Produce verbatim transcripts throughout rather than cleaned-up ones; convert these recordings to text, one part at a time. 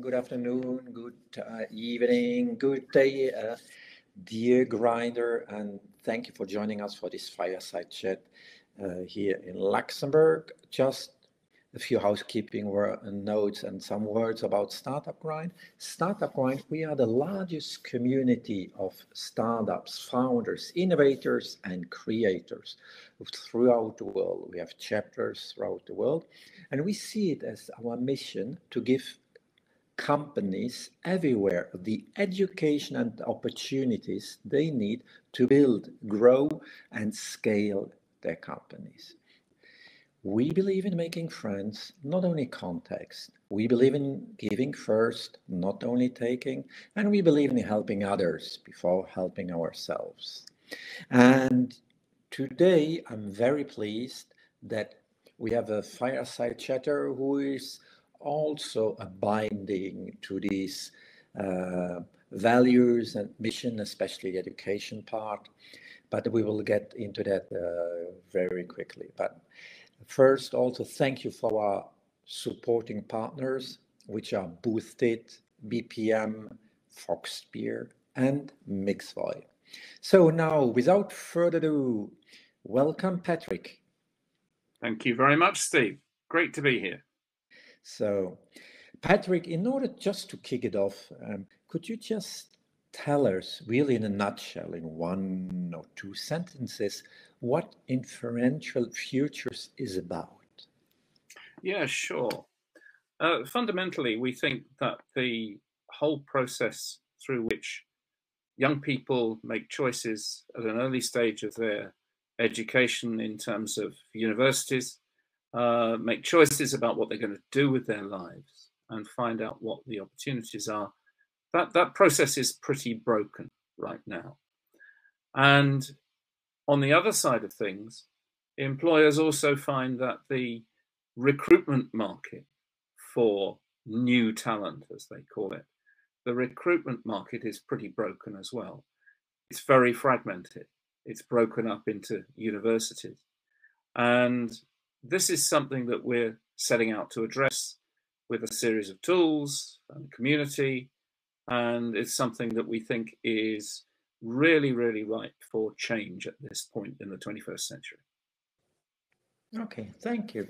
morning, good afternoon, good uh, evening, good day, uh, dear Grinder, and thank you for joining us for this fireside chat uh, here in Luxembourg. Just a few housekeeping notes and some words about Startup Grind. Startup Grind, we are the largest community of startups, founders, innovators, and creators throughout the world. We have chapters throughout the world, and we see it as our mission to give companies everywhere the education and opportunities they need to build, grow, and scale their companies. We believe in making friends, not only contacts. We believe in giving first, not only taking, and we believe in helping others before helping ourselves. And today I'm very pleased that we have a fireside chatter who is also abiding to these uh, values and mission, especially the education part, but we will get into that uh, very quickly. But first, also thank you for our supporting partners, which are Boosted, B P M, Foxpear, and Mixvoy. So now, without further ado, welcome, Patrick. Thank you very much, Steve. Great to be here. So, Patrick, in order just to kick it off, um, could you just tell us, really in a nutshell, in one or two sentences, what Inferential Futures is about? Yeah, sure. Uh, fundamentally, we think that the whole process through which young people make choices at an early stage of their education in terms of universities, uh, make choices about what they're going to do with their lives and find out what the opportunities are, that, that process is pretty broken right now. And on the other side of things, employers also find that the recruitment market for new talent, as they call it, the recruitment market is pretty broken as well. It's very fragmented. It's broken up into universities. And this is something that we're setting out to address with a series of tools and community. And it's something that we think is really, really ripe for change at this point in the twenty-first century. Okay, thank you.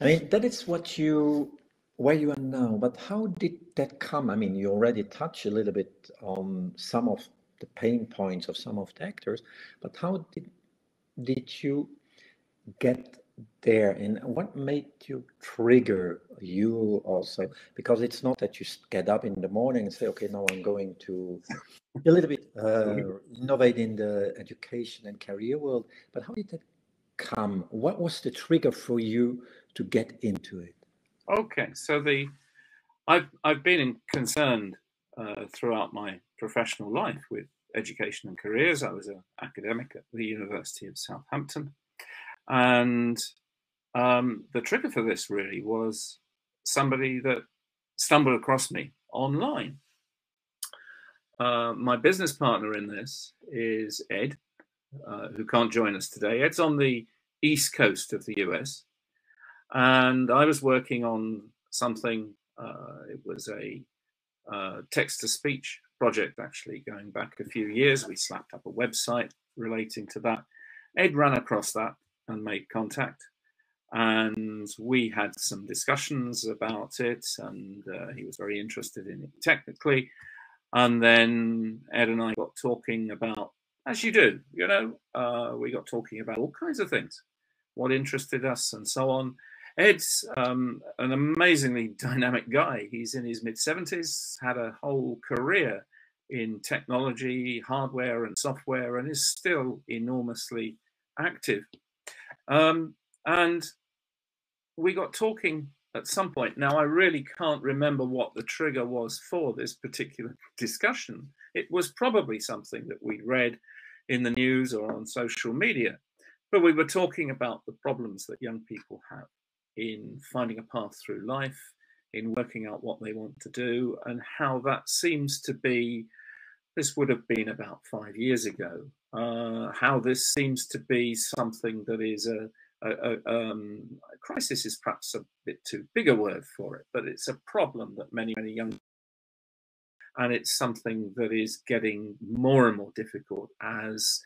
I mean, that is what you, where you are now, but how did that come? I mean, you already touched a little bit on some of the pain points of some of the actors, but how did, did you get there, and what made you trigger you also? Because it's not that you get up in the morning and say, okay, now I'm going to a little bit uh, innovate in the education and career world, but how did that come? What was the trigger for you to get into it? Okay, so the I've, I've been concerned uh, throughout my professional life with education and careers. I was an academic at the University of Southampton. And um, the trigger for this really was somebody that stumbled across me online. Uh, my business partner in this is Ed, uh, who can't join us today. Ed's on the east coast of the U S. And I was working on something. Uh, it was a uh, text-to-speech project, actually, going back a few years. We slapped up a website relating to that. Ed ran across that and made contact, and we had some discussions about it, and uh, he was very interested in it technically, and then Ed and I got talking about, as you do, you know, uh, we got talking about all kinds of things, what interested us and so on. Ed's um, an amazingly dynamic guy. He's in his mid seventies, had a whole career in technology, hardware and software, and is still enormously active. Um, and we got talking at some point. Now, I really can't remember what the trigger was for this particular discussion. It was probably something that we read in the news or on social media, but we were talking about the problems that young people have in finding a path through life, in working out what they want to do, and how that seems to be, this would have been about five years ago, uh, how this seems to be something that is a, a, a um, crisis is perhaps a bit too big a word for it, but it's a problem that many, many young, and it's something that is getting more and more difficult as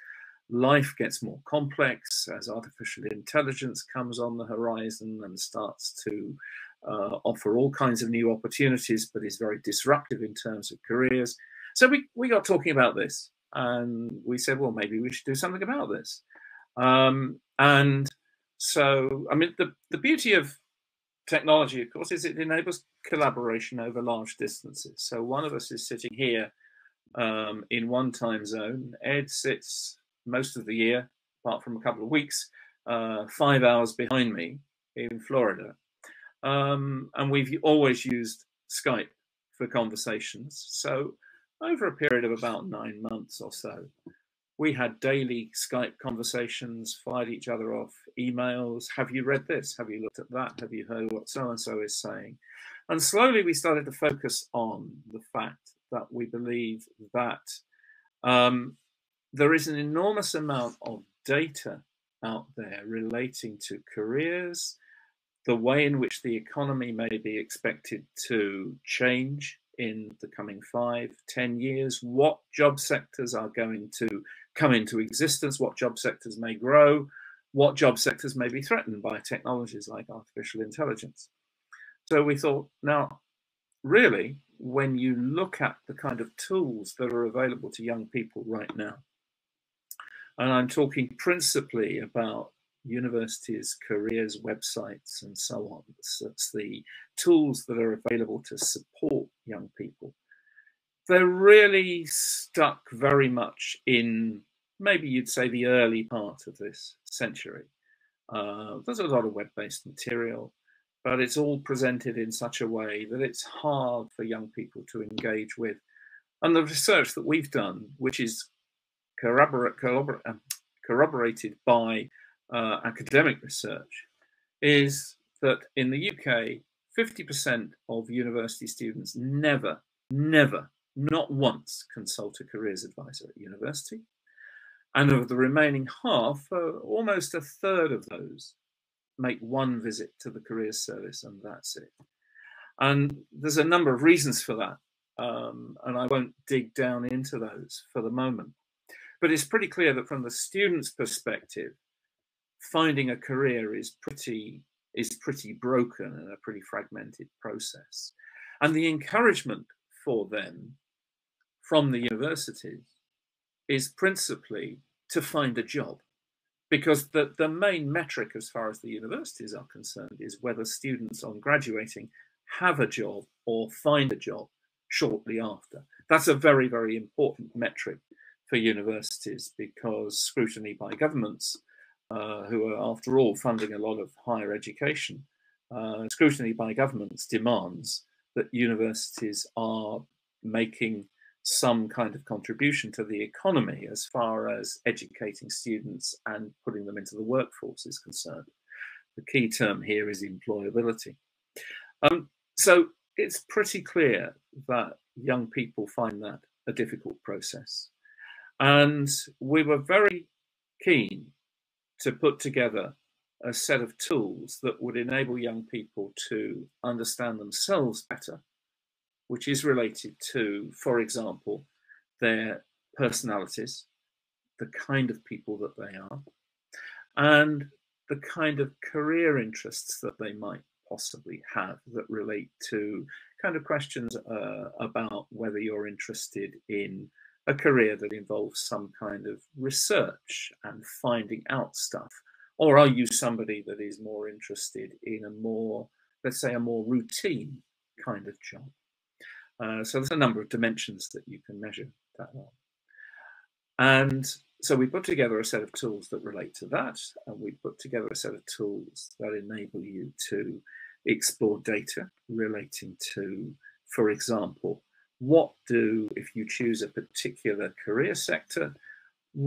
life gets more complex, as artificial intelligence comes on the horizon and starts to uh, offer all kinds of new opportunities, but is very disruptive in terms of careers. So we, we got talking about this, and we said, well, maybe we should do something about this. Um, and so, I mean, the, the beauty of technology, of course, is it enables collaboration over large distances. So one of us is sitting here um, in one time zone. Ed sits most of the year, apart from a couple of weeks, uh, five hours behind me in Florida. Um, and we've always used Skype for conversations. So over a period of about nine months or so, we had daily Skype conversations, fired each other off emails. Have you read this? Have you looked at that? Have you heard what so-and-so is saying? And slowly we started to focus on the fact that we believe that um, there is an enormous amount of data out there relating to careers, the way in which the economy may be expected to change in the coming five, ten years, what job sectors are going to come into existence, what job sectors may grow, what job sectors may be threatened by technologies like artificial intelligence. So we thought, now, really, when you look at the kind of tools that are available to young people right now, and I'm talking principally about universities, careers, websites, and so on. So it's the tools that are available to support young people. They're really stuck very much in, maybe you'd say, the early part of this century. Uh, there's a lot of web-based material, but it's all presented in such a way that it's hard for young people to engage with. And the research that we've done, which is corrobor- corrobor- corroborated by Uh, academic research, is that in the U K, fifty percent of university students never, never, not once consult a careers advisor at university. And of the remaining half, uh, almost a third of those make one visit to the careers service, and that's it. And there's a number of reasons for that, um, and I won't dig down into those for the moment. But it's pretty clear that from the student's perspective, finding a career is pretty is pretty broken and a pretty fragmented process. And the encouragement for them from the universities is principally to find a job, because the, the main metric as far as the universities are concerned is whether students on graduating have a job or find a job shortly after. That's a very, very important metric for universities, because scrutiny by governments, Uh, who are, after all, funding a lot of higher education, uh, scrutiny by governments demands that universities are making some kind of contribution to the economy as far as educating students and putting them into the workforce is concerned. The key term here is employability. Um, so it's pretty clear that young people find that a difficult process. And we were very keen to put together a set of tools that would enable young people to understand themselves better, which is related to, for example, their personalities, the kind of people that they are, and the kind of career interests that they might possibly have that relate to kind of questions uh, about whether you're interested in a career that involves some kind of research and finding out stuff, or are you somebody that is more interested in a more, let's say, a more routine kind of job? Uh, so there's a number of dimensions that you can measure that on. And so we put together a set of tools that relate to that, and we put together a set of tools that enable you to explore data relating to, for example, what do, if you choose a particular career sector,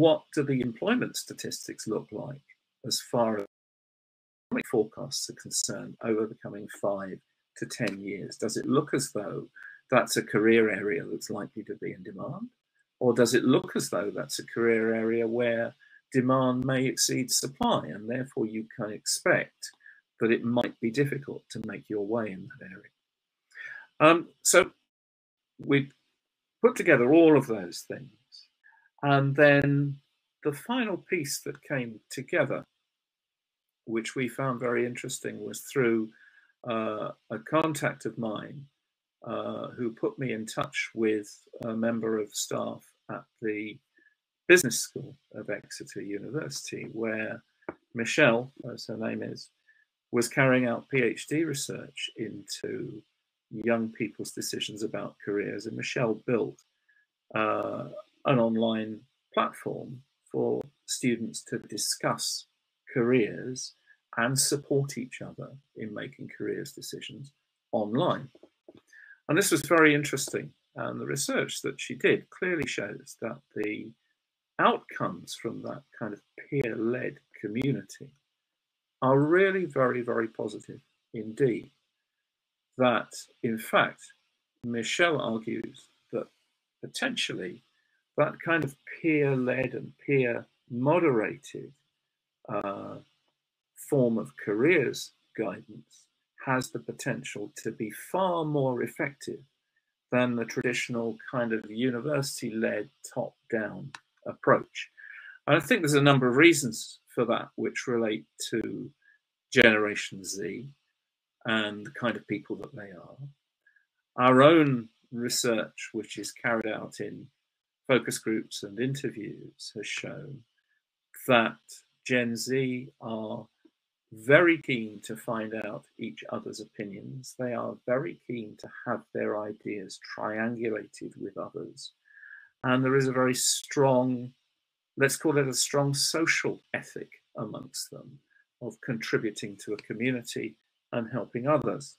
what do the employment statistics look like as far as economic forecasts are concerned over the coming five to ten years? Does it look as though that's a career area that's likely to be in demand? Or does it look as though that's a career area where demand may exceed supply, and therefore you can expect that it might be difficult to make your way in that area. Um, so we put together all of those things. And then the final piece that came together, which we found very interesting, was through uh, a contact of mine uh, who put me in touch with a member of staff at the Business School of Exeter University, where Michelle, as her name is, was carrying out PhD research into young people's decisions about careers. And Michelle built uh, an online platform for students to discuss careers and support each other in making careers decisions online. And this was very interesting. And the research that she did clearly shows that the outcomes from that kind of peer-led community are really very, very positive indeed. That, in fact, Michelle argues that potentially that kind of peer-led and peer-moderated uh, form of careers guidance has the potential to be far more effective than the traditional kind of university-led top-down approach. And I think there's a number of reasons for that, which relate to Generation Z and the kind of people that they are. Our own research, which is carried out in focus groups and interviews, has shown that Gen Z are very keen to find out each other's opinions. They are very keen to have their ideas triangulated with others. And there is a very strong, let's call it a strong social ethic amongst them of contributing to a community and helping others.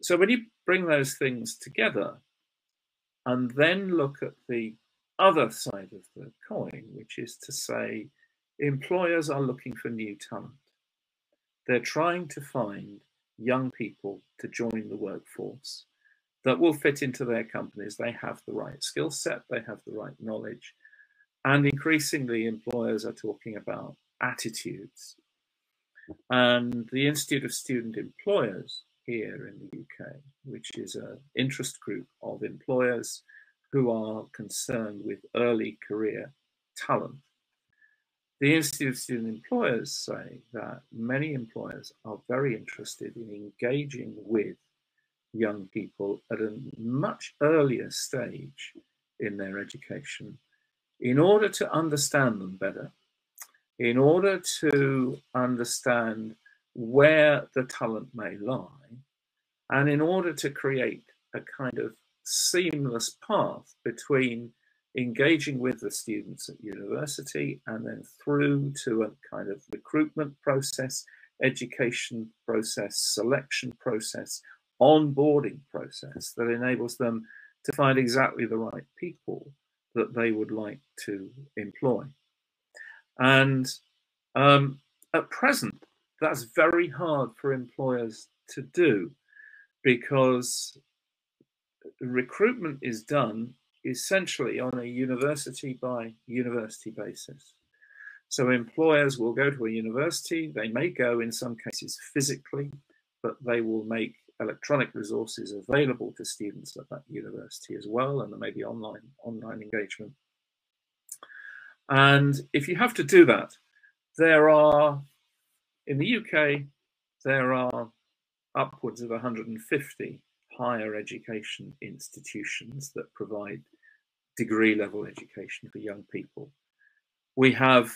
So when you bring those things together and then look at the other side of the coin, which is to say employers are looking for new talent. They're trying to find young people to join the workforce that will fit into their companies. They have the right skill set, they have the right knowledge, and increasingly employers are talking about attitudes. And the Institute of Student Employers here in the U K, which is an interest group of employers who are concerned with early career talent. The Institute of Student Employers say that many employers are very interested in engaging with young people at a much earlier stage in their education in order to understand them better, in order to understand where the talent may lie, and in order to create a kind of seamless path between engaging with the students at university and then through to a kind of recruitment process, education process, selection process, onboarding process that enables them to find exactly the right people that they would like to employ. And um, at present, that's very hard for employers to do because recruitment is done essentially on a university by university basis. So employers will go to a university, they may go in some cases physically, but they will make electronic resources available to students at that university as well, and there may be online, online engagement. And if you have to do that, there are, in the U K, there are upwards of one hundred fifty higher education institutions that provide degree level education for young people. We have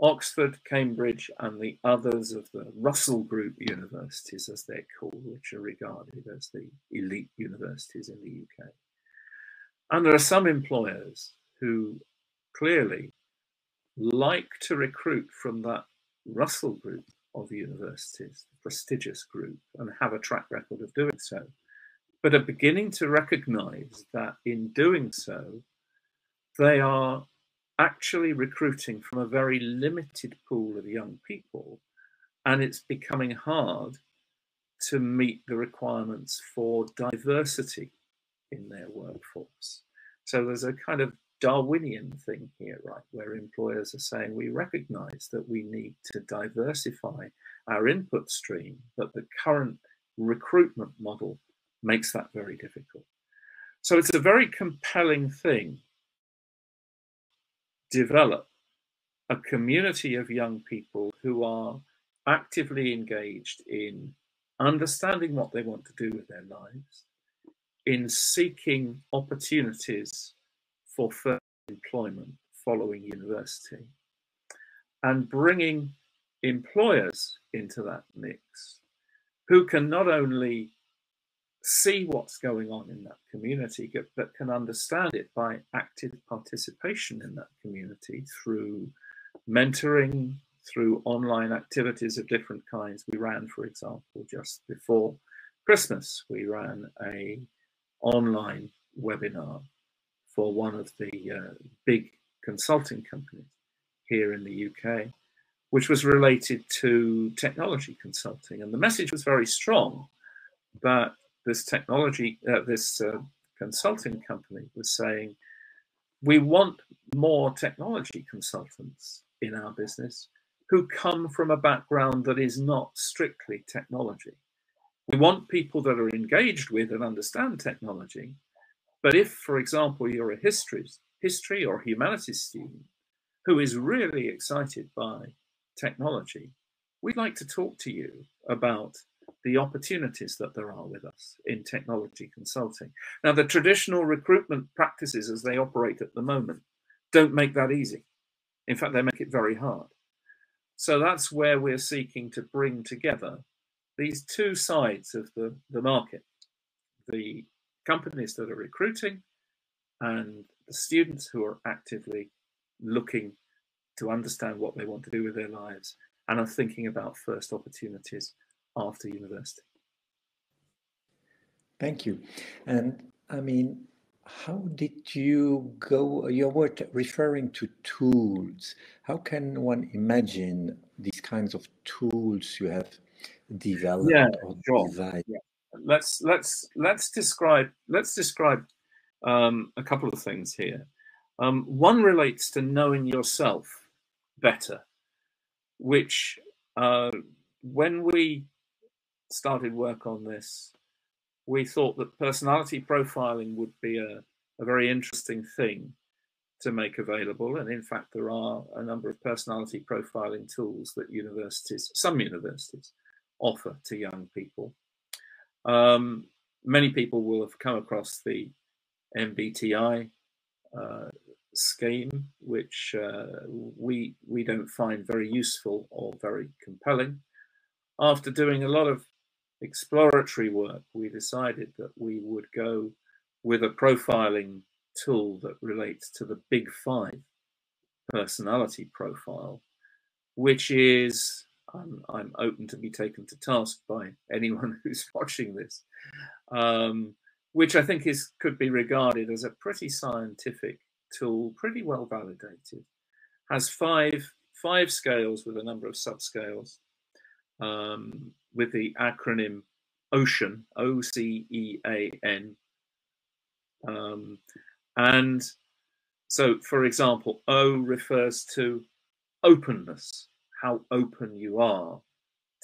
Oxford, Cambridge, and the others of the Russell Group universities, as they're called, which are regarded as the elite universities in the U K. And there are some employers who clearly like to recruit from that Russell Group of universities, prestigious group, and have a track record of doing so, but are beginning to recognize that in doing so, they are actually recruiting from a very limited pool of young people, and it's becoming hard to meet the requirements for diversity in their workforce. So there's a kind of Darwinian thing here, right, where employers are saying we recognize that we need to diversify our input stream, but the current recruitment model makes that very difficult. So it's a very compelling thing. Develop a community of young people who are actively engaged in understanding what they want to do with their lives, in seeking opportunities for further employment following university, and bringing employers into that mix who can not only see what's going on in that community, but can understand it by active participation in that community through mentoring, through online activities of different kinds. We ran, for example, just before Christmas, we ran a online webinar for one of the uh, big consulting companies here in the U K, which was related to technology consulting. And the message was very strong, but this technology, uh, this uh, consulting company was saying, we want more technology consultants in our business who come from a background that is not strictly technology. We want people that are engaged with and understand technology. But if, for example, you're a history, history or humanities student who is really excited by technology, we'd like to talk to you about the opportunities that there are with us in technology consulting. Now, the traditional recruitment practices as they operate at the moment don't make that easy. In fact, they make it very hard. So that's where we're seeking to bring together these two sides of the, the market, the companies that are recruiting and the students who are actively looking to understand what they want to do with their lives and are thinking about first opportunities after university. Thank you. And I mean, how did you go, you were referring to tools. How can one imagine these kinds of tools you have developed yeah, or sure. devised? Yeah. Let's let's let's describe let's describe um, a couple of things here. Um, one relates to knowing yourself better, which uh, when we started work on this, we thought that personality profiling would be a, a very interesting thing to make available. And in fact, there are a number of personality profiling tools that universities, some universities, offer to young people. Um, many people will have come across the M B T I uh, scheme, which uh, we we don't find very useful or very compelling. After doing a lot of exploratory work, we decided that we would go with a profiling tool that relates to the Big Five personality profile, which is I'm, I'm open to be taken to task by anyone who's watching this, um, which I think is could be regarded as a pretty scientific tool, pretty well validated. Has five five scales with a number of subscales, um, with the acronym OCEAN, O C E A N, um, and so, for example, O refers to openness. How open you are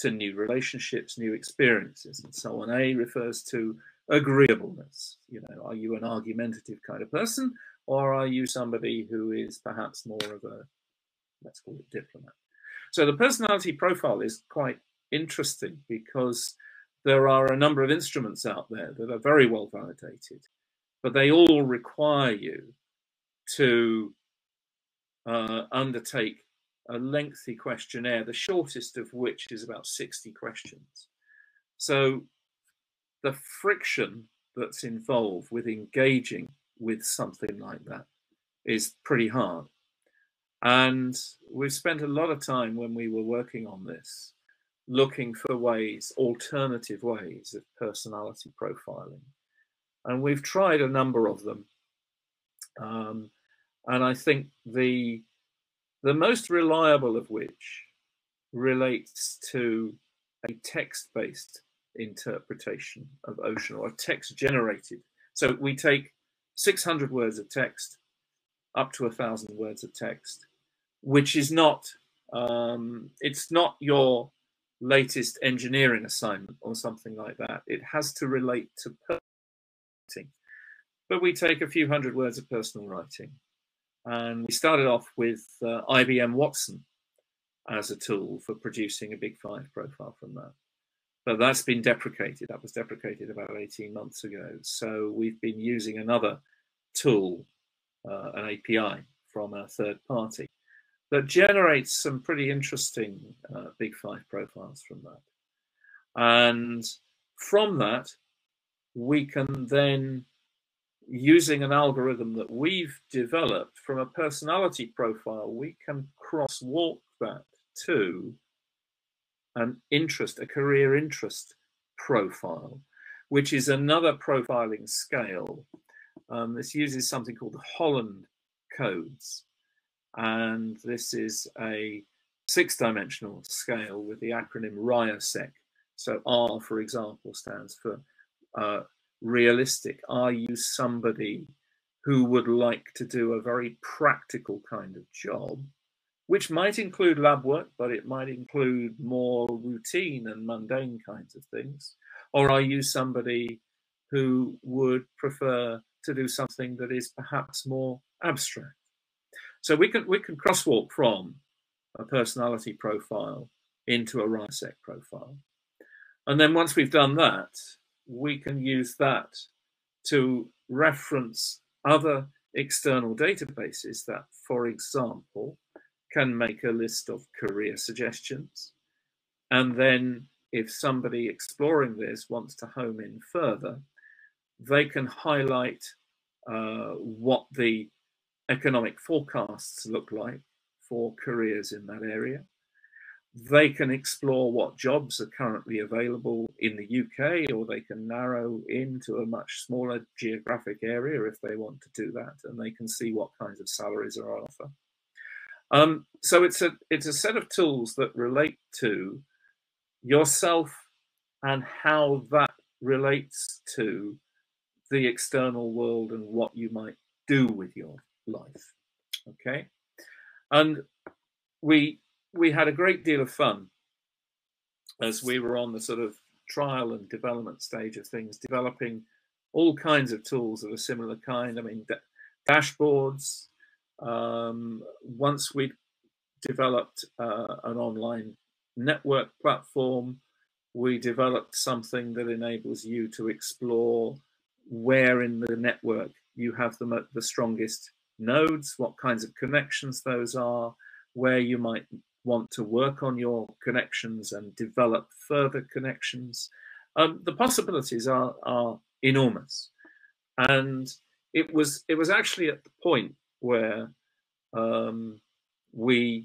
to new relationships, new experiences, and so on. A refers to agreeableness. You know, are you an argumentative kind of person, or are you somebody who is perhaps more of a, let's call it, diplomat? So the personality profile is quite interesting because there are a number of instruments out there that are very well validated, but they all require you to uh, undertake a lengthy questionnaire, the shortest of which is about sixty questions. So the friction that's involved with engaging with something like that is pretty hard. And we've spent a lot of time when we were working on this, looking for ways, alternative ways of personality profiling. And we've tried a number of them. Um, and I think the The most reliable of which relates to a text-based interpretation of OCEAN, or text generated. So we take six hundred words of text, up to a thousand words of text, which is not, um, it's not your latest engineering assignment or something like that. It has to relate to personal writing. But we take a few hundred words of personal writing. And we started off with uh, I B M Watson as a tool for producing a Big Five profile from that. But that's been deprecated. That was deprecated about eighteen months ago. So we've been using another tool, uh, an A P I from a third party that generates some pretty interesting uh, Big Five profiles from that. And from that, we can then, using an algorithm that we've developed from a personality profile, we can crosswalk that to an interest, a career interest profile, which is another profiling scale. Um, this uses something called the Holland Codes. And this is a six-dimensional scale with the acronym R I A S E C. So R, for example, stands for uh, realistic. Are you somebody who would like to do a very practical kind of job, which might include lab work, but it might include more routine and mundane kinds of things? Or are you somebody who would prefer to do something that is perhaps more abstract? So we can, we can crosswalk from a personality profile into a R I A S E C profile. And then once we've done that, we can use that to reference other external databases that, for example, can make a list of career suggestions. And then if somebody exploring this wants to home in further, they can highlight uh, what the economic forecasts look like for careers in that area. They can explore what jobs are currently available in the U K, or they can narrow into a much smaller geographic area if they want to do that, and they can see what kinds of salaries are on offer. Um, so it's a, it's a set of tools that relate to yourself and how that relates to the external world and what you might do with your life. Okay. And we, we had a great deal of fun as we were on the sort of trial and development stage of things, developing all kinds of tools of a similar kind. I mean, da dashboards. Um, once we'd developed uh, an online network platform, we developed something that enables you to explore where in the network you have the, the strongest nodes, what kinds of connections those are, where you might want to work on your connections and develop further connections. Um, the possibilities are, are enormous. And it was, it was actually at the point where um, we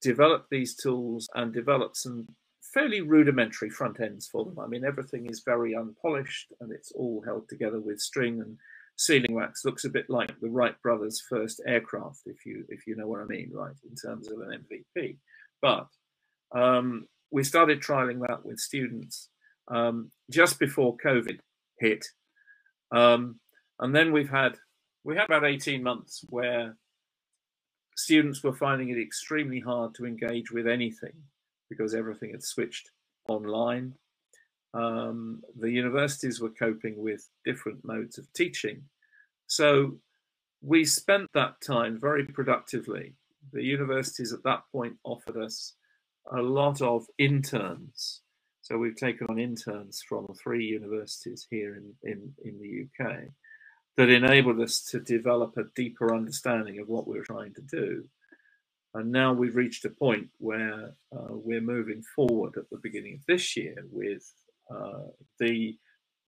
developed these tools and developed some fairly rudimentary front ends for them. I mean, everything is very unpolished and it's all held together with string and sealing wax. Looks a bit like the Wright brothers' first aircraft, if you if you know what I mean, right, in terms of an M V P. But um, we started trialing that with students um, just before COVID hit. Um, and then we've had, we had about eighteen months where students were finding it extremely hard to engage with anything because everything had switched online. Um, the universities were coping with different modes of teaching. So we spent that time very productively. The universities at that point offered us a lot of interns. So we've taken on interns from three universities here in, in, in the U K that enabled us to develop a deeper understanding of what we were trying to do. And now we've reached a point where uh, we're moving forward at the beginning of this year with Uh, the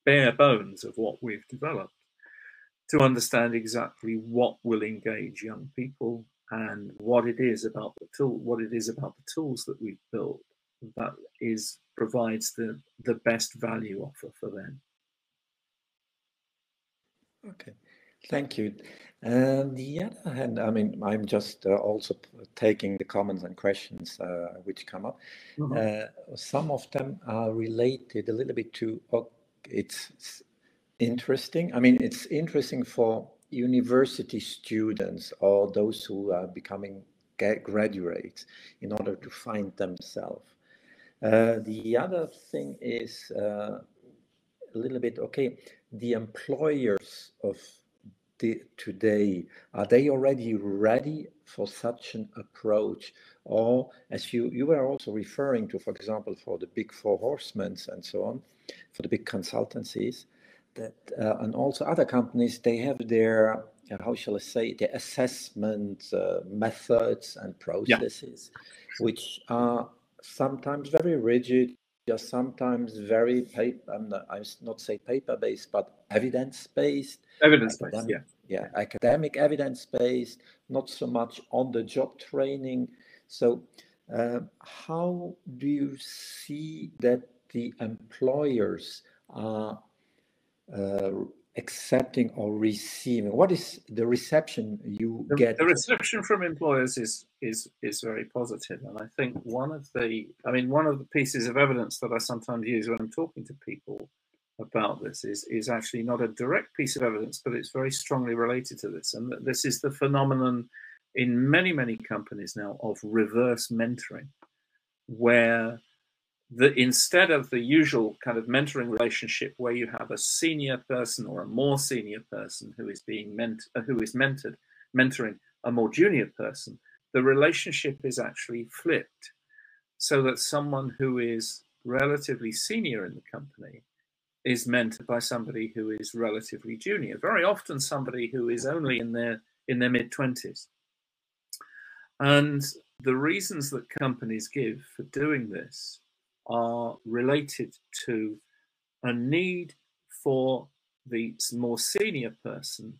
bare bones of what we've developed to understand exactly what will engage young people and what it is about the tool, what it is about the tools that we've built that is provides the the best value offer for them. Okay, thank you. On the other hand, I mean, I'm just uh, also taking the comments and questions uh, which come up. Mm-hmm. uh, some of them are related a little bit to, oh, it's interesting. I mean, it's interesting for university students or those who are becoming graduates in order to find themselves. Uh, the other thing is uh, a little bit, okay, the employers of the, today, are they already ready for such an approach? Or as you, you were also referring to, for example, for the big four horsemen and so on, for the big consultancies, that uh, and also other companies, they have their, how shall I say, the assessment uh, methods and processes, yeah, which are sometimes very rigid, just sometimes very paper, I'm not, I'm not say paper-based, but evidence-based. Evidence-based, academic, yeah. Yeah, academic evidence-based, not so much on-the-job training. So uh, how do you see that the employers are uh, accepting or receiving? What is the reception you the, get? The reception from employers is is is very positive, and I think one of the, I mean, one of the pieces of evidence that I sometimes use when I'm talking to people about this is is actually not a direct piece of evidence, but it's very strongly related to this, and this is the phenomenon in many many companies now of reverse mentoring, where the, instead of the usual kind of mentoring relationship where you have a senior person or a more senior person who is being ment who is mentored, mentoring a more junior person, the relationship is actually flipped, so that someone who is relatively senior in the company is mentored by somebody who is relatively junior, very often somebody who is only in their in their mid twenties. And the reasons that companies give for doing this are related to a need for the more senior person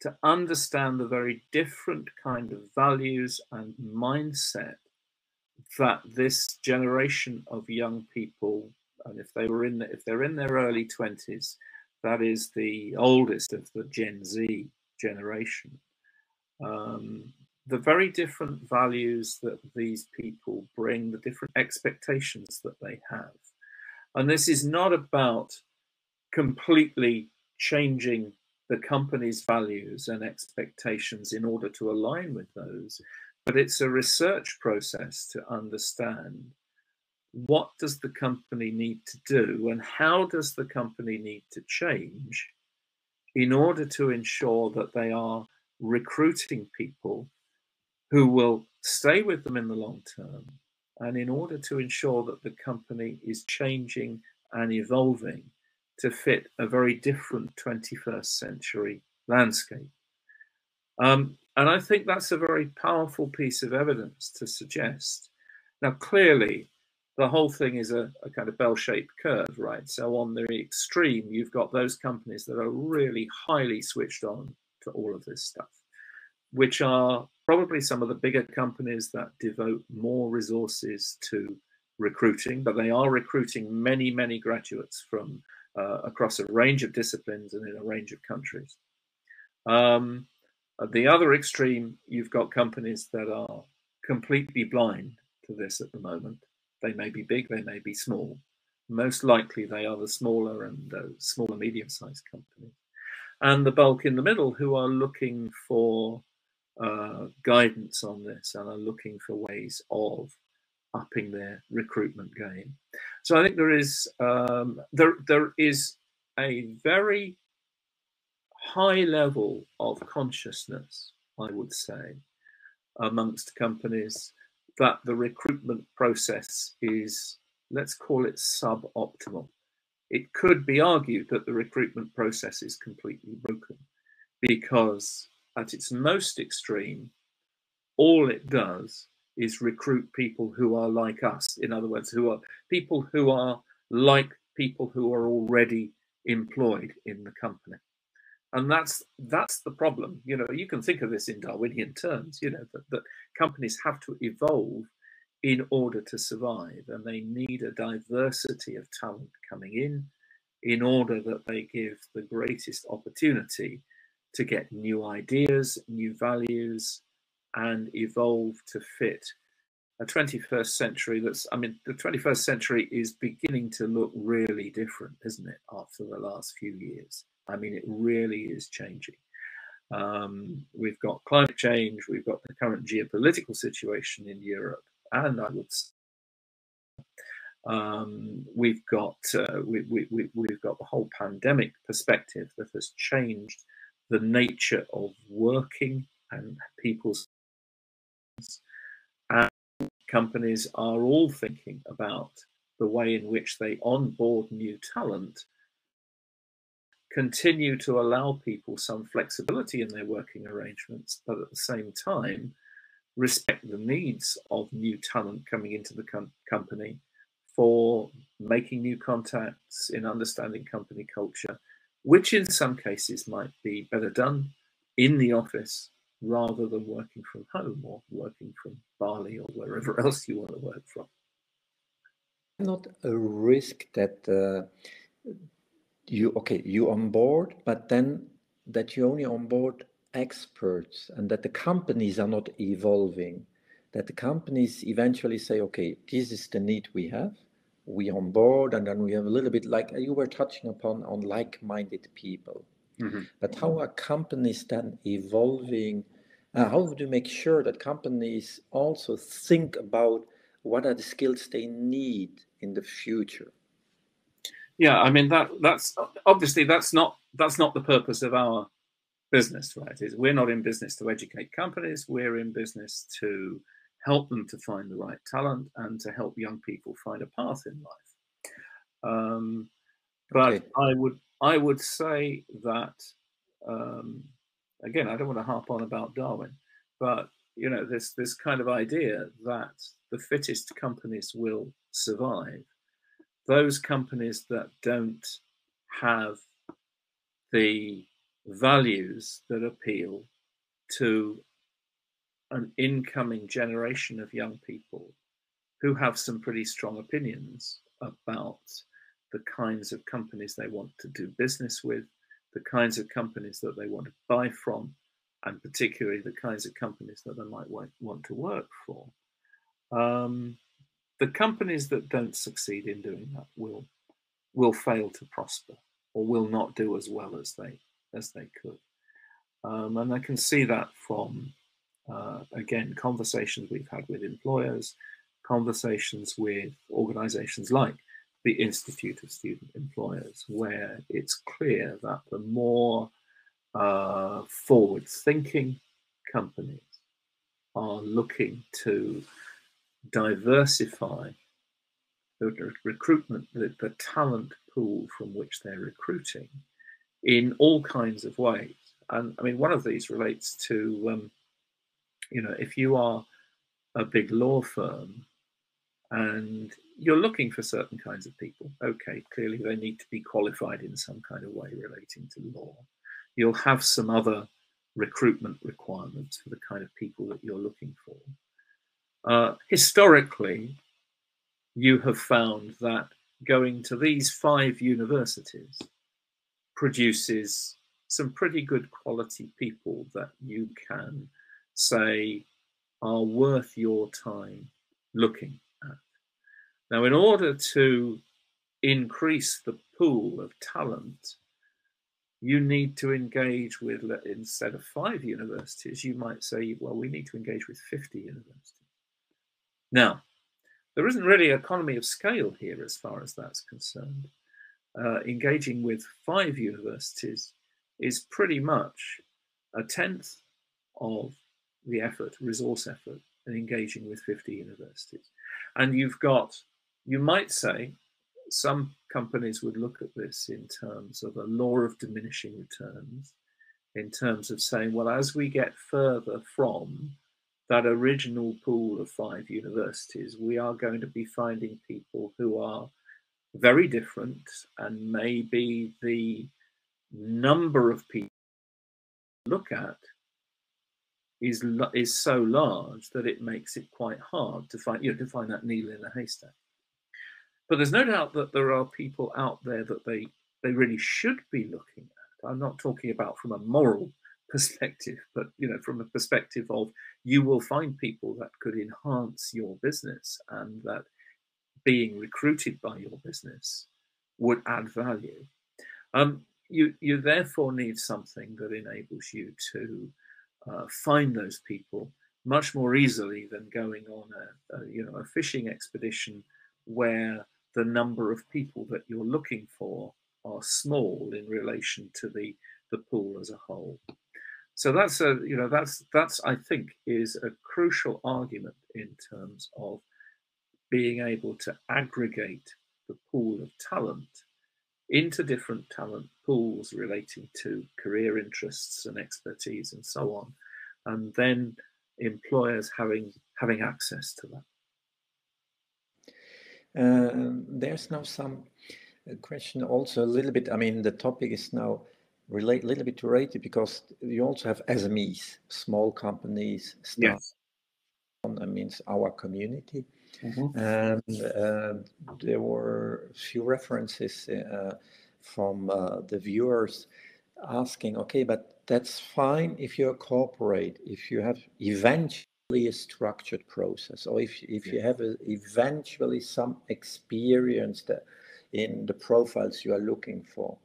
to understand the very different kind of values and mindset that this generation of young people, and if they were in the, if they're in their early twenties, that is the oldest of the Gen Z generation, um, the very different values that these people bring, the different expectations that they have. And this is not about completely changing the company's values and expectations in order to align with those, but it's a research process to understand what does the company need to do and how does the company need to change in order to ensure that they are recruiting people who will stay with them in the long term, and in order to ensure that the company is changing and evolving to fit a very different twenty-first century landscape. Um, and I think that's a very powerful piece of evidence to suggest. Now, clearly, the whole thing is a, a kind of bell-shaped curve, right? So on the extreme, you've got those companies that are really highly switched on to all of this stuff, which are probably some of the bigger companies that devote more resources to recruiting, but they are recruiting many, many graduates from uh, across a range of disciplines and in a range of countries. Um, at the other extreme, you've got companies that are completely blind to this at the moment. They may be big, they may be small. Most likely they are the smaller and uh, smaller medium-sized companies. And the bulk in the middle who are looking for Uh, guidance on this and are looking for ways of upping their recruitment game. So I think there is um, there there is a very high level of consciousness, I would say, amongst companies that the recruitment process is, let's call it, suboptimal. It could be argued that the recruitment process is completely broken, because at its most extreme, all it does is recruit people who are like us. In other words, who are people who are like people who are already employed in the company. And that's that's the problem. You know, you can think of this in Darwinian terms, you know, that, that companies have to evolve in order to survive, and they need a diversity of talent coming in in order that they give the greatest opportunity to get new ideas, new values, and evolve to fit a twenty-first century that's, I mean, the twenty-first century is beginning to look really different, isn't it, after the last few years? I mean, it really is changing. Um, we've got climate change, we've got the current geopolitical situation in Europe, and I would say um, we've got uh, we, we, we, we've got the whole pandemic perspective that has changed the nature of working and people's. And companies are all thinking about the way in which they onboard new talent, continue to allow people some flexibility in their working arrangements, but at the same time, respect the needs of new talent coming into the com company for making new contacts, in understanding company culture, which in some cases might be better done in the office rather than working from home or working from Bali or wherever else you want to work from. Not a risk that uh, you, okay, you onboard, but then that you only onboard experts and that the companies are not evolving, that the companies eventually say, okay, this is the need we have, we onboard, and then we have a little bit like you were touching upon on like-minded people. Mm-hmm. But how are companies then evolving? Uh, how do you make sure that companies also think about what are the skills they need in the future? Yeah, I mean that that's obviously that's not that's not the purpose of our business, right? Is we're not in business to educate companies. We're in business to help them to find the right talent and to help young people find a path in life. Um, but okay. I would. I would say that, um, again, I don't want to harp on about Darwin, but, you know, this, this kind of idea that the fittest companies will survive, those companies that don't have the values that appeal to an incoming generation of young people who have some pretty strong opinions about the kinds of companies they want to do business with, the kinds of companies that they want to buy from, and particularly the kinds of companies that they might want to work for. Um, the companies that don't succeed in doing that will will fail to prosper, or will not do as well as they as they could. Um, and I can see that from uh, again conversations we've had with employers, conversations with organisations like the Institute of Student Employers, where it's clear that the more uh, forward-thinking companies are looking to diversify the recruitment, the, the talent pool from which they're recruiting in all kinds of ways. And I mean, one of these relates to, um, you know, if you are a big law firm and you're looking for certain kinds of people. Okay, clearly they need to be qualified in some kind of way relating to law. You'll have some other recruitment requirements for the kind of people that you're looking for. Uh, historically, you have found that going to these five universities produces some pretty good quality people that you can say are worth your time looking. Now, in order to increase the pool of talent, you need to engage with, instead of five universities, you might say, well, we need to engage with fifty universities. Now, there isn't really an economy of scale here as far as that's concerned. Uh, engaging with five universities is pretty much a tenth of the effort, resource effort, and engaging with fifty universities. And you've got, you might say, some companies would look at this in terms of a law of diminishing returns, in terms of saying, well, as we get further from that original pool of five universities, we are going to be finding people who are very different, and maybe the number of people to look at is is so large that it makes it quite hard to find, you know, to find that needle in a haystack. But there's no doubt that there are people out there that they they really should be looking at. I'm not talking about from a moral perspective, but you know, from a perspective of you will find people that could enhance your business and that being recruited by your business would add value. Um, you, you therefore need something that enables you to uh, find those people much more easily than going on a, a, you know, a fishing expedition where the number of people that you're looking for are small in relation to the, the pool as a whole. So that's a, you know, that's, that's, I think, is a crucial argument in terms of being able to aggregate the pool of talent into different talent pools relating to career interests and expertise and so on, and then employers having having access to that. Uh, there's now some question also a little bit, I mean, the topic is now relate a little bit to rated, because you also have S M Es, small companies, staff. Yes. I mean, our community. Mm-hmm. And uh, there were a few references uh, from uh, the viewers asking, okay, but that's fine if you're a corporate, if you have eventually a structured process, or if, if yeah. you have a, eventually some experience that in the profiles you are looking for.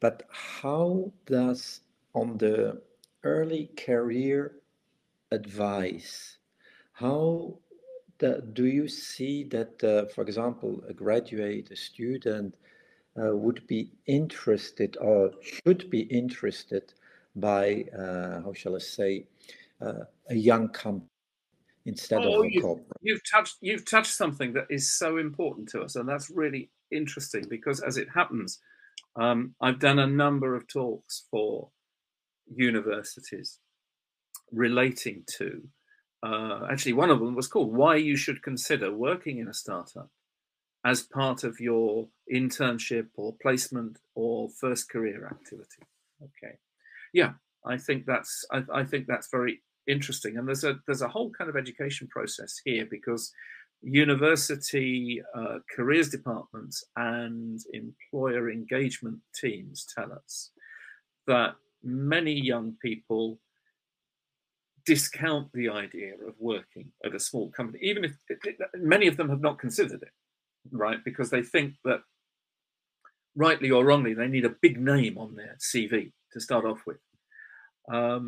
But how does, on the early career advice, how do you see that, uh, for example, a graduate, a student uh, would be interested or should be interested by, uh, how shall I say, uh, a young company instead oh, of a you've, corporate? You've touched, you've touched something that is so important to us, and that's really interesting because, as it happens, um, I've done a number of talks for universities relating to Uh, actually, one of them was called Why You Should Consider Working in a Startup as Part of Your Internship or Placement or First Career Activity. Okay, yeah, I think that's I, I think that's very interesting, and there's a there's a whole kind of education process here, because university uh, careers departments and employer engagement teams tell us that many young people discount the idea of working at a small company, even if it, it, many of them have not considered it, right? Because they think that, rightly or wrongly, they need a big name on their C V to start off with. Um,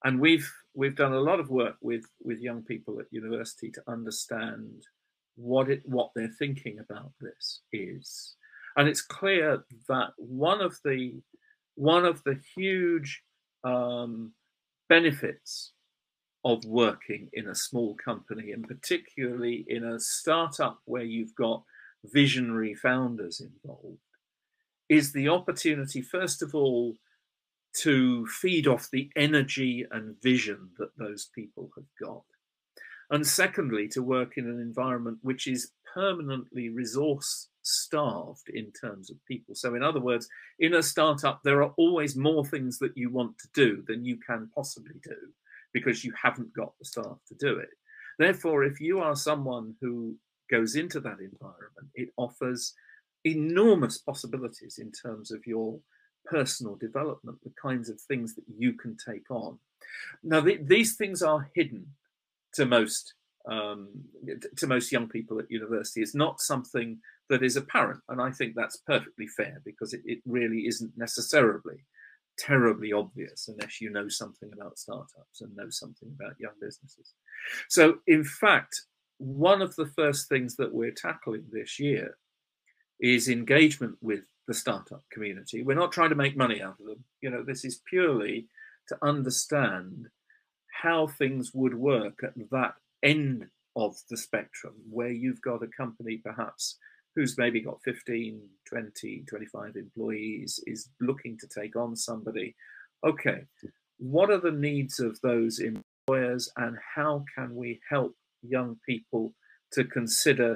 and we've we've done a lot of work with with young people at university to understand what it what they're thinking about this is, and it's clear that one of the one of the huge um, benefits of working in a small company, and particularly in a startup where you've got visionary founders involved, is the opportunity, first of all, to feed off the energy and vision that those people have got. And secondly, to work in an environment which is permanently resource starved in terms of people. So in other words, in a startup, there are always more things that you want to do than you can possibly do, because you haven't got the staff to do it. Therefore, if you are someone who goes into that environment, it offers enormous possibilities in terms of your personal development, the kinds of things that you can take on. Now, th these things are hidden to most um, to most young people at university. It's not something that is apparent, and I think that's perfectly fair, because it, it really isn't necessarily terribly obvious unless you know something about startups and know something about young businesses. So in fact, one of the first things that we're tackling this year is engagement with the startup community. We're not trying to make money out of them. You know, this is purely to understand how things would work at that end of the spectrum, where you've got a company perhaps who's maybe got fifteen, twenty, twenty-five employees, is looking to take on somebody. Okay, what are the needs of those employers, and how can we help young people to consider,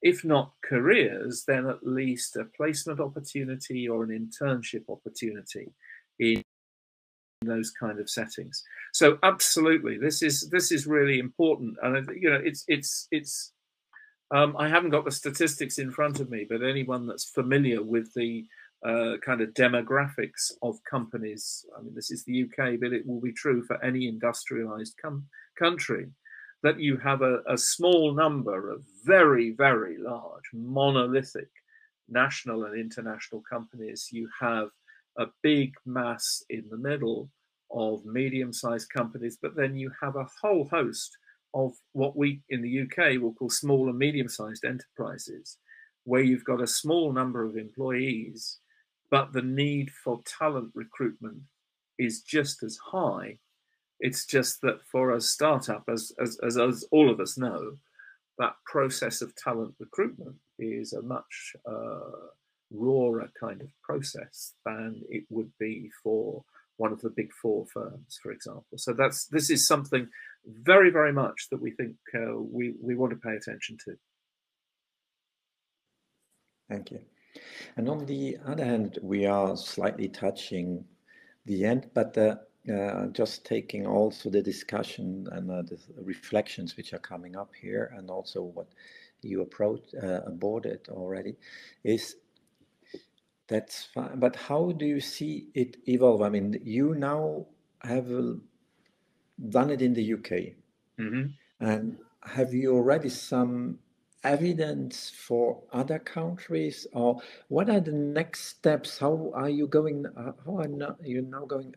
if not careers, then at least a placement opportunity or an internship opportunity in those kind of settings? So absolutely, this is this is really important, and you know, it's it's it's. Um, I haven't got the statistics in front of me, but anyone that's familiar with the uh, kind of demographics of companies, I mean, this is the U K, but it will be true for any industrialized com country, that you have a, a small number of very, very large, monolithic national and international companies. You have a big mass in the middle of medium-sized companies, but then you have a whole host of what we in the U K will call small and medium-sized enterprises, where you've got a small number of employees, but the need for talent recruitment is just as high. It's just that for a startup, as, as, as, as all of us know, that process of talent recruitment is a much uh, rawer kind of process than it would be for one of the big four firms, for example. So that's this is something very, very much that we think uh, we, we want to pay attention to. Thank you. And on the other hand, we are slightly touching the end, but uh, uh, just taking also the discussion and uh, the reflections which are coming up here, and also what you approach, uh, aborded already, is that's fine. But how do you see it evolve? I mean, you now have done it in the U K. Mm-hmm. And have you already some evidence for other countries, or what are the next steps? How are you going, how are you now going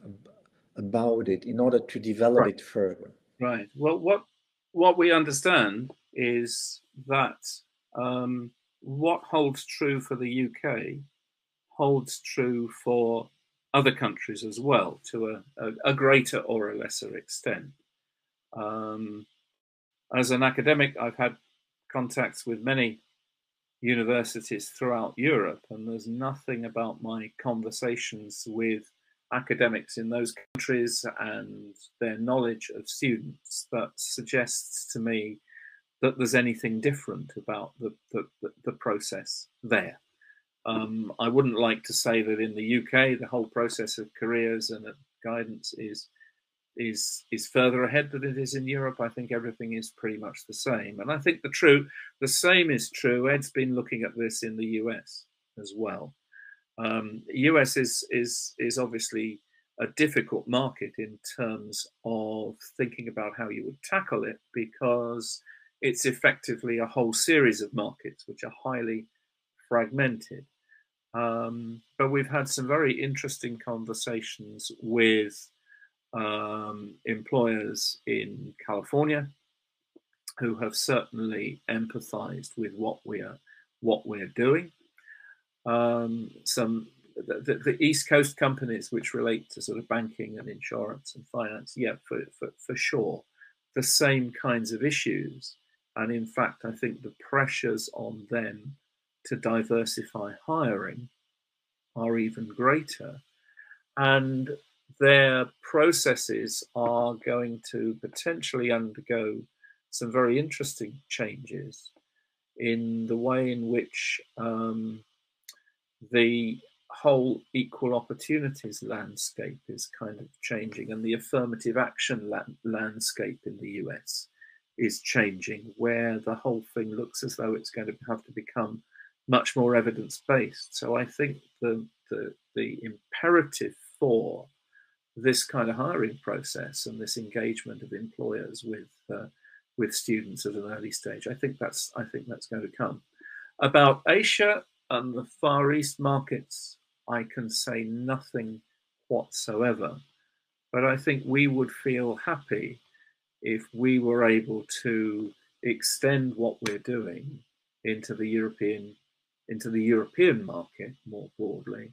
about it in order to develop right. it further? Right. Well, what what we understand is that um, what holds true for the U K holds true for other countries as well, to a, a, a greater or a lesser extent. Um, as an academic, I've had contacts with many universities throughout Europe, and there's nothing about my conversations with academics in those countries and their knowledge of students that suggests to me that there's anything different about the, the, the process there. Um, I wouldn't like to say that in the U K the whole process of careers and guidance is is is further ahead than it is in Europe. I think everything is pretty much the same, and I think the true the same is true. Ed's been looking at this in the U S as well. Um, U S is is is obviously a difficult market in terms of thinking about how you would tackle it, because it's effectively a whole series of markets which are highly fragmented. Um, but we've had some very interesting conversations with Um, employers in California who have certainly empathized with what we are what we're doing. Um, some the, the East Coast companies which relate to sort of banking and insurance and finance, yeah, for, for, for sure, the same kinds of issues. And in fact, I think the pressures on them to diversify hiring are even greater. And their processes are going to potentially undergo some very interesting changes in the way in which um, the whole equal opportunities landscape is kind of changing, and the affirmative action la landscape in the U S is changing, where the whole thing looks as though it's going to have to become much more evidence-based. So I think the, the, the imperative for this kind of hiring process and this engagement of employers with uh, with students at an early stage, I think that's I think that's going to come. About Asia and the Far East markets, I can say nothing whatsoever. But I think we would feel happy if we were able to extend what we're doing into the European into the European market more broadly,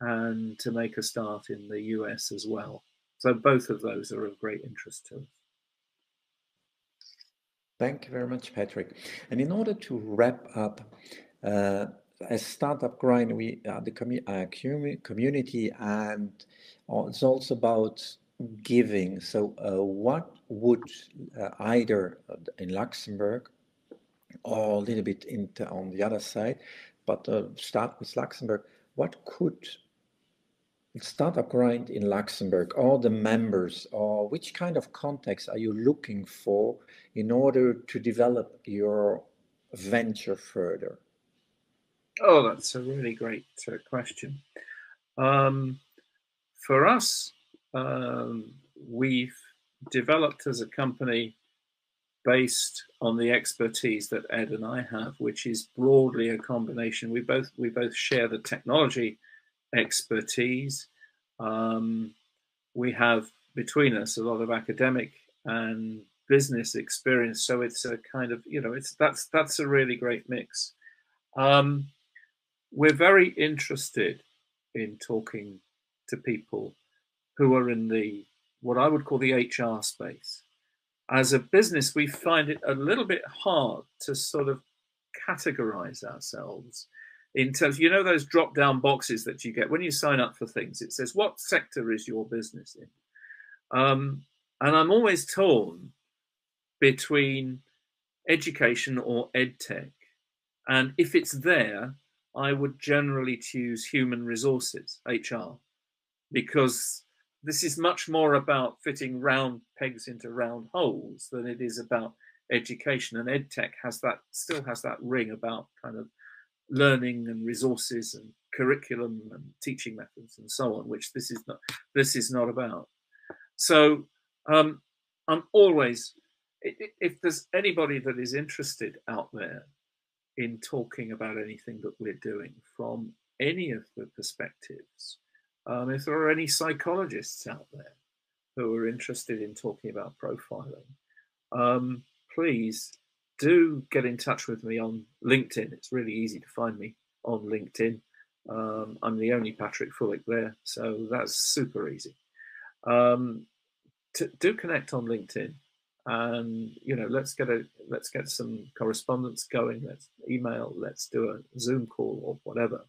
and to make a start in the U S as well. So both of those are of great interest to us. Thank you very much, Patrick. And in order to wrap up, uh, as Startup Grind, we are the commu uh, community, and it's also about giving. So uh, what would uh, either in Luxembourg or a little bit into, on the other side, but uh, start with Luxembourg, what could Startup Grind in Luxembourg, or the members, or which kind of context are you looking for in order to develop your venture further? Oh, that's a really great uh, question. Um, for us, um, we've developed as a company based on the expertise that Ed and I have, which is broadly a combination. We both we both share the technology expertise. Um, we have between us a lot of academic and business experience, so it's a kind of, you know, it's that's that's a really great mix. Um, we're very interested in talking to people who are in the what I would call the H R space. As a business, we find it a little bit hard to sort of categorize ourselves in terms, you know, those drop down boxes that you get when you sign up for things. It says, what sector is your business in? Um, and I'm always torn between education or ed tech. And if it's there, I would generally choose human resources, H R, because this is much more about fitting round pegs into round holes than it is about education. And ed tech has that, still has that ring about kind of learning and resources and curriculum and teaching methods and so on, which this is not, this is not about. So um, I'm always, if there's anybody that is interested out there in talking about anything that we're doing from any of the perspectives, um, if there are any psychologists out there who are interested in talking about profiling, um, please do get in touch with me on LinkedIn. It's really easy to find me on LinkedIn. Um, I'm the only Patrick Fullick there, so that's super easy. Um, do connect on LinkedIn. And you know, let's get a let's get some correspondence going. Let's email. Let's do a Zoom call or whatever.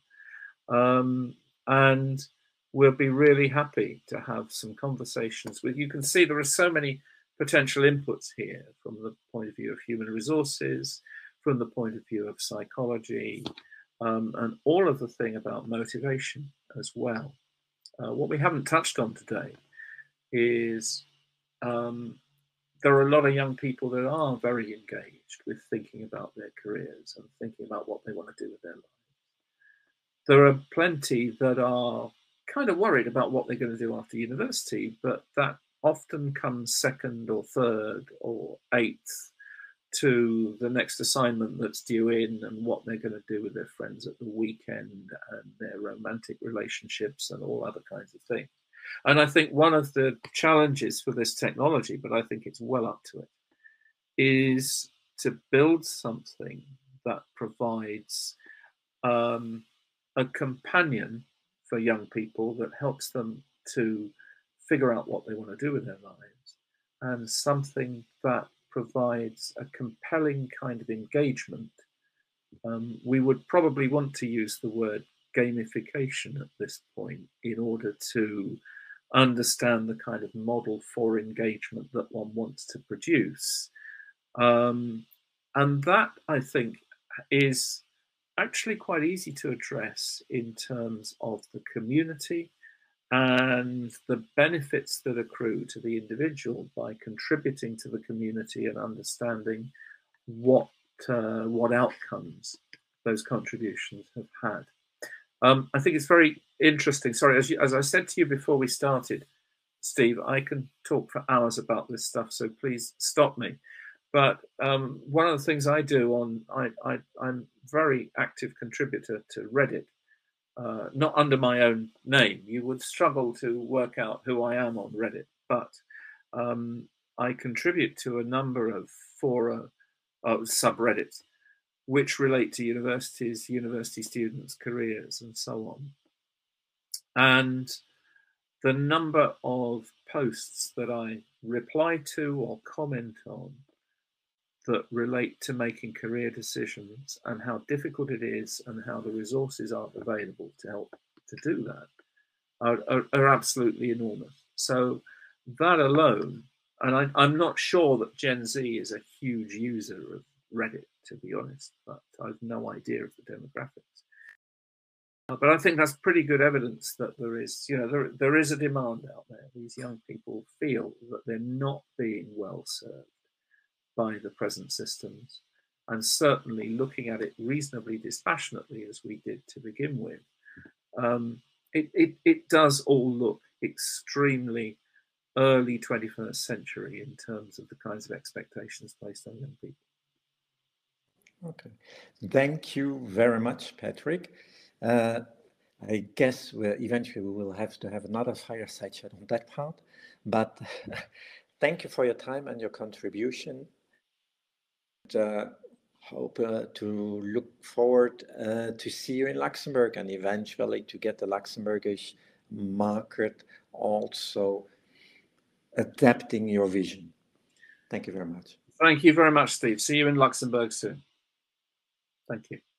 Um, and we'll be really happy to have some conversations with you. You can see there are so many potential inputs here from the point of view of human resources, from the point of view of psychology, um, and all of the thing about motivation as well. Uh, what we haven't touched on today is. Um, There are a lot of young people that are very engaged with thinking about their careers and thinking about what they want to do with their lives. There are plenty that are kind of worried about what they're going to do after university, but that often comes second or third or eighth to the next assignment that's due in and what they're going to do with their friends at the weekend and their romantic relationships and all other kinds of things. And I think one of the challenges for this technology, but I think it's well up to it, is to build something that provides um, a companion for young people that helps them to figure out what they want to do with their lives, and something that provides a compelling kind of engagement. Um, we would probably want to use the word gamification at this point in order to understand the kind of model for engagement that one wants to produce. Um, and that, I think, is actually quite easy to address in terms of the community and the benefits that accrue to the individual by contributing to the community and understanding what, uh, what outcomes those contributions have had. Um, I think it's very interesting. Sorry, as, you, as I said to you before we started, Steve, I can talk for hours about this stuff, so please stop me. But um, one of the things I do on, I, I, I'm very active contributor to Reddit, uh, not under my own name. You would struggle to work out who I am on Reddit, but um, I contribute to a number of fora, uh, subreddits, which relate to universities, university students, careers, and so on. And the number of posts that I reply to or comment on that relate to making career decisions and how difficult it is and how the resources aren't available to help to do that are, are, are absolutely enormous. So that alone, and I, I'm not sure that Gen Z is a huge user of Reddit, to be honest, but I've no idea of the demographics. Uh, but I think that's pretty good evidence that there is, you know, there there is a demand out there. These young people feel that they're not being well served by the present systems, and certainly looking at it reasonably dispassionately as we did to begin with, um, it, it it does all look extremely early twenty-first century in terms of the kinds of expectations placed on young people. Okay, thank you very much, Patrick. Uh, I guess we'll eventually we will have to have another fireside chat on that part. But thank you for your time and your contribution. And, uh, hope uh, to look forward uh, to see you in Luxembourg and eventually to get the Luxembourgish market also adapting your vision. Thank you very much. Thank you very much, Steve. See you in Luxembourg soon. Thank you.